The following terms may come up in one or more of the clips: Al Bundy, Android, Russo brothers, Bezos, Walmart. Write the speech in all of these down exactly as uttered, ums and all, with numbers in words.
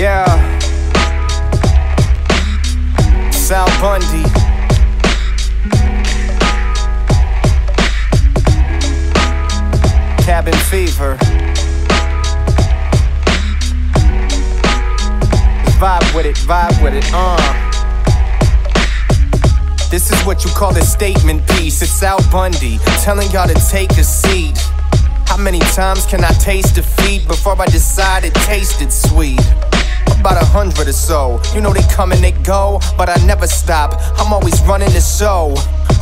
Yeah, it's Al Bundy. Cabin fever. Vibe with it, vibe with it, uh. This is what you call a statement piece. It's Al Bundy, telling y'all to take a seat. How many times can I taste defeat before I decide it tasted sweet? About a hundred or so. You know they come and they go, but I never stop. I'm always running the show.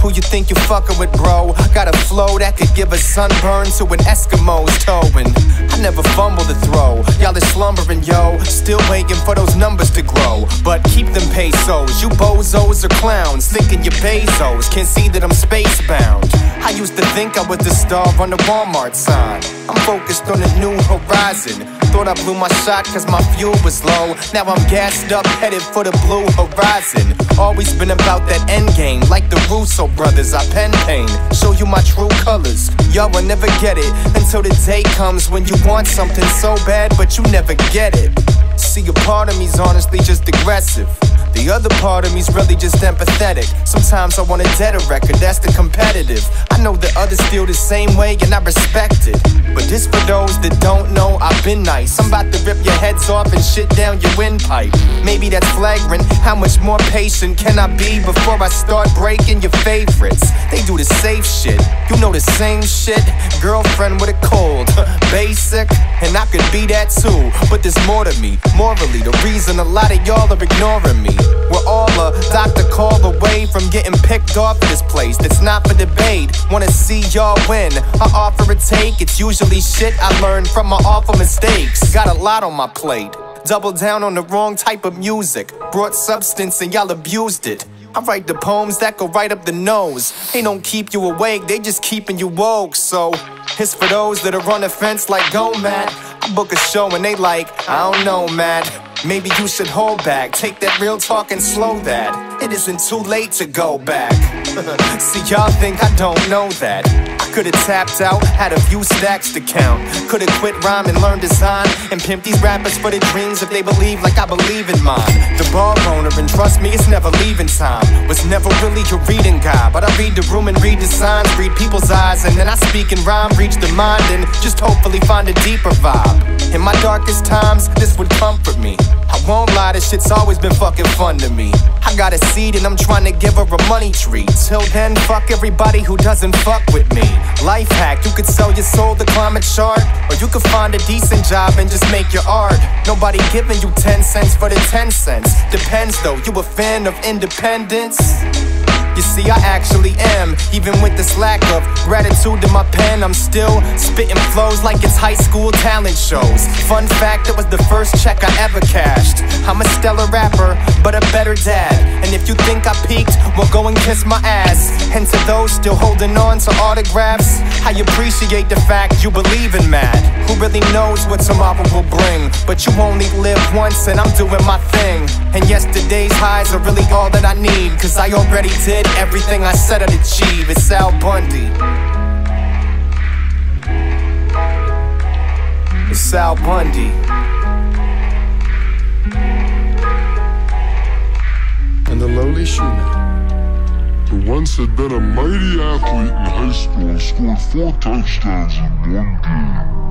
Who you think you fucking with, bro? Got a flow that could give a sunburn to an Eskimo's towing. I never fumble the throw. Y'all is slumbering, yo. Still waiting for those numbers to grow. But keep them pesos. You bozos are clowns. Thinking your Bezos. Can't see that I'm space bound. I used to think I was the star on the Walmart sign. I'm focused on the new horizon. Thought I blew my shot cause my fuel was low. Now I'm gassed up, headed for the blue horizon. Always been about that end game. Like the Russo brothers, I pen pain. Show you my true colors. Y'all will never get it until the day comes when you want something so bad, but you never get it. See, a part of me's honestly just aggressive. The other part of me's really just empathetic. Sometimes I want a deader record, that's the competitive. I know that others feel the same way and I respect it. But this for those that don't know, I've been nice. I'm about to rip your heads off and shit down your windpipe. Maybe that's flagrant, how much more patient can I be before I start breaking your favorites? They do the safe shit, you know the same shit. Girlfriend with a cold, basic, and I could be that too. But there's more to me, morally, the reason a lot of y'all are ignoring me. We're all a doctor call away from getting picked off of this place. That's not for debate. Wanna see y'all win? I offer a take. It's usually shit I learned from my awful mistakes. Got a lot on my plate. Doubled down on the wrong type of music. Brought substance and y'all abused it. I write the poems that go right up the nose. They don't keep you awake, they just keeping you woke. So it's for those that are on the fence like, go mad. I book a show and they like, I don't know, man. Maybe you should hold back. Take that real talk and slow that. It isn't too late to go back. See, y'all think I don't know that. I could've tapped out, had a few stacks to count. Could've quit rhyme and learned design, and pimp these rappers for their dreams if they believe like I believe in mine. The bar owner, and trust me, it's never leaving time. Was never really your reading guy, but I read the room and read the signs, read people's eyes, and then I speak in rhyme, reach the mind, and just hopefully find a deeper vibe. In my darkest times, this would comfort me. I won't lie, this shit's always been fucking fun to me. I got a seed and I'm trying to give her a money treat. Till then, fuck everybody who doesn't fuck with me. Life hack, you could sell your soul to climate chart, or you could find a decent job and just make your art. Nobody giving you ten cents for the ten cents. Depends though, you a fan of independence? You see, I actually am. Even with this lack of gratitude to my pen, I'm still spitting flows like it's high school talent shows. Fun fact, it was the first check I ever cashed. I'm a stellar rapper, but a better dad. And if you think I peaked, well, go and kiss my ass. And to those still holding on to autographs, I appreciate the fact you believe in Matt. Who really knows what tomorrow will bring? But you only live once, and I'm doing my thing. And yesterday's highs are really all that I need, cause I already did everything I said I'd achieve. It's Al Bundy. It's Al Bundy. And the lowly shoemaker, who once had been a mighty athlete in high school and scored four touchdowns in one game.